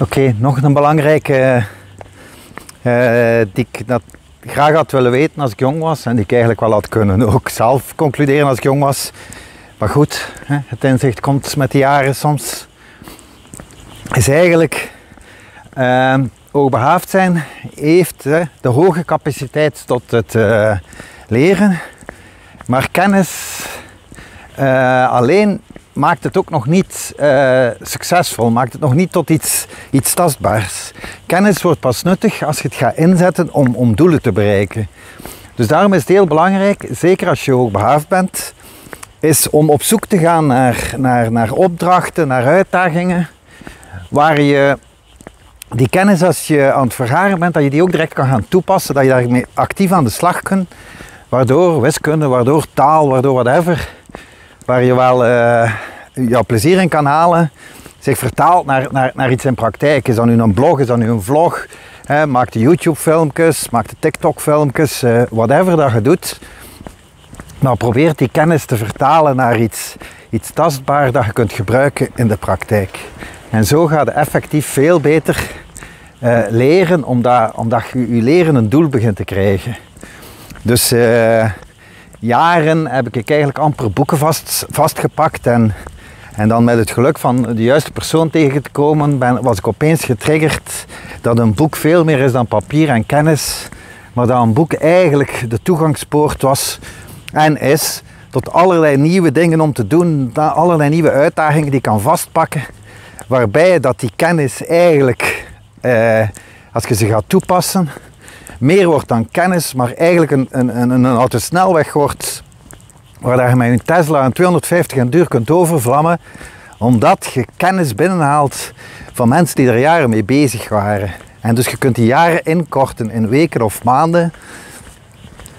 Oké, nog een belangrijke die ik graag had willen weten als ik jong was en die ik eigenlijk wel had kunnen ook zelf concluderen als ik jong was. Maar goed, het inzicht komt met de jaren soms. Is eigenlijk oogbehaafd zijn heeft de hoge capaciteit tot het leren. Maar kennis alleen maakt het ook nog niet succesvol, maakt het nog niet tot iets tastbaars. Kennis wordt pas nuttig als je het gaat inzetten om doelen te bereiken. Dus daarom is het heel belangrijk, zeker als je hoogbehaafd bent, is om op zoek te gaan naar opdrachten, naar uitdagingen, waar je die kennis als je aan het vergaren bent, dat je die ook direct kan gaan toepassen, dat je daarmee actief aan de slag kunt, waardoor wiskunde, waardoor taal, waardoor whatever, waar je wel jouw plezier in kan halen, zich vertaalt naar iets in praktijk. Is dat nu een blog, is dat nu een vlog, maak de YouTube-filmpjes, maak de TikTok-filmpjes, whatever dat je doet. Maar probeer die kennis te vertalen naar iets tastbaar dat je kunt gebruiken in de praktijk. En zo gaat je effectief veel beter leren, omdat je je leren een doel begint te krijgen. Dus jaren heb ik eigenlijk amper boeken vastgepakt en dan met het geluk van de juiste persoon tegen te komen, was ik opeens getriggerd dat een boek veel meer is dan papier en kennis, maar dat een boek eigenlijk de toegangspoort was en is tot allerlei nieuwe dingen om te doen, allerlei nieuwe uitdagingen die je kan vastpakken, waarbij dat die kennis eigenlijk, als je ze gaat toepassen, meer wordt dan kennis, maar eigenlijk een autosnelweg wordt waar je met een Tesla en 250 en duur kunt overvlammen, omdat je kennis binnenhaalt van mensen die er jaren mee bezig waren. En dus je kunt die jaren inkorten in weken of maanden,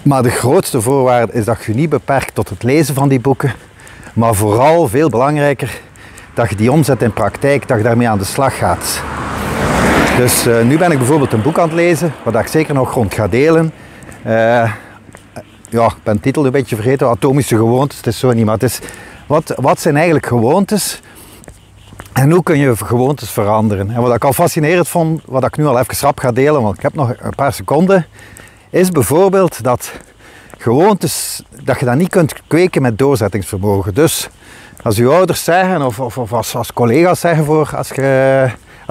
maar de grootste voorwaarde is dat je niet beperkt tot het lezen van die boeken, maar vooral, veel belangrijker, dat je die omzet in praktijk, dat je daarmee aan de slag gaat. Dus nu ben ik bijvoorbeeld een boek aan het lezen, waar ik zeker nog rond ga delen. Ja, ik ben de titel een beetje vergeten, Atomische Gewoontes, het is zo niet, maar het is wat zijn eigenlijk gewoontes en hoe kun je gewoontes veranderen. En wat ik al fascinerend vond, wat ik nu al even rap ga delen, want ik heb nog een paar seconden, is bijvoorbeeld dat gewoontes, dat je dat niet kunt kweken met doorzettingsvermogen. Dus als je ouders zeggen, of als collega's zeggen, als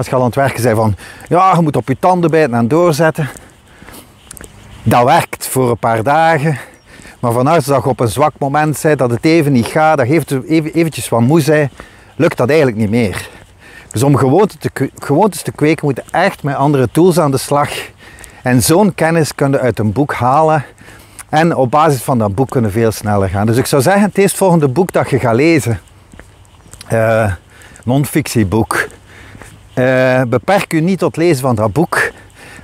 je al aan het werken bent van, ja, je moet op je tanden bijten en doorzetten. Dat werkt voor een paar dagen. Maar vanaf dat je op een zwak moment bent, dat het even niet gaat, dat je eventjes wat moe bent, lukt dat eigenlijk niet meer. Dus om gewoontes te kweken, moet je echt met andere tools aan de slag. En zo'n kennis kun je uit een boek halen. En op basis van dat boek kunnen veel sneller gaan. Dus ik zou zeggen, het eerst volgende boek dat je gaat lezen. Non-fictieboek. Beperk u niet tot het lezen van dat boek,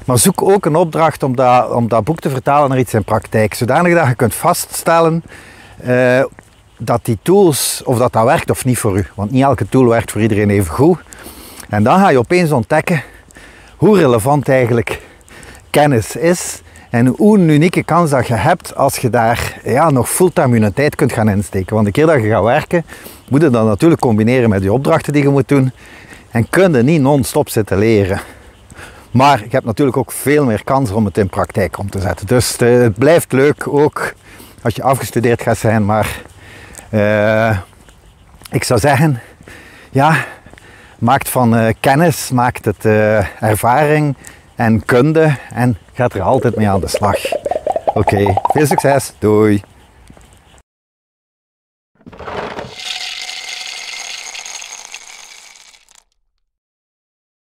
maar zoek ook een opdracht om dat boek te vertalen naar iets in praktijk, zodanig dat je kunt vaststellen dat die tools, of dat werkt of niet voor u, want niet elke tool werkt voor iedereen even goed. En dan ga je opeens ontdekken hoe relevant eigenlijk kennis is en hoe een unieke kans dat je hebt als je daar nog fulltime je tijd kunt gaan insteken. Want de keer dat je gaat werken, moet je dat natuurlijk combineren met je opdrachten die je moet doen. En kun je niet non-stop zitten leren. Maar je hebt natuurlijk ook veel meer kans om het in praktijk om te zetten. Dus het blijft leuk, ook als je afgestudeerd gaat zijn. Maar ik zou zeggen, ja, maakt van kennis, maakt het ervaring en kunde. En gaat er altijd mee aan de slag. Oké, veel succes. Doei.